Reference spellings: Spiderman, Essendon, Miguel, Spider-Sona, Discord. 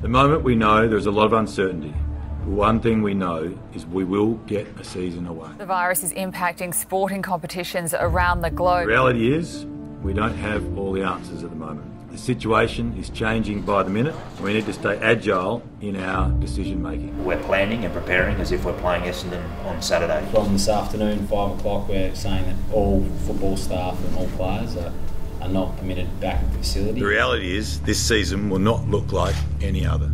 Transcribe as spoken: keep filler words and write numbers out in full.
At the moment we know there's a lot of uncertainty. But one thing we know is we will get a season away. The virus is impacting sporting competitions around the globe. The reality is we don't have all the answers at the moment. The situation is changing by the minute. We need to stay agile in our decision making. We're planning and preparing as if we're playing Essendon on Saturday. From this afternoon, five o'clock, we're saying that all football staff and all players are are not permitted back at the facility. The reality is this season will not look like any other.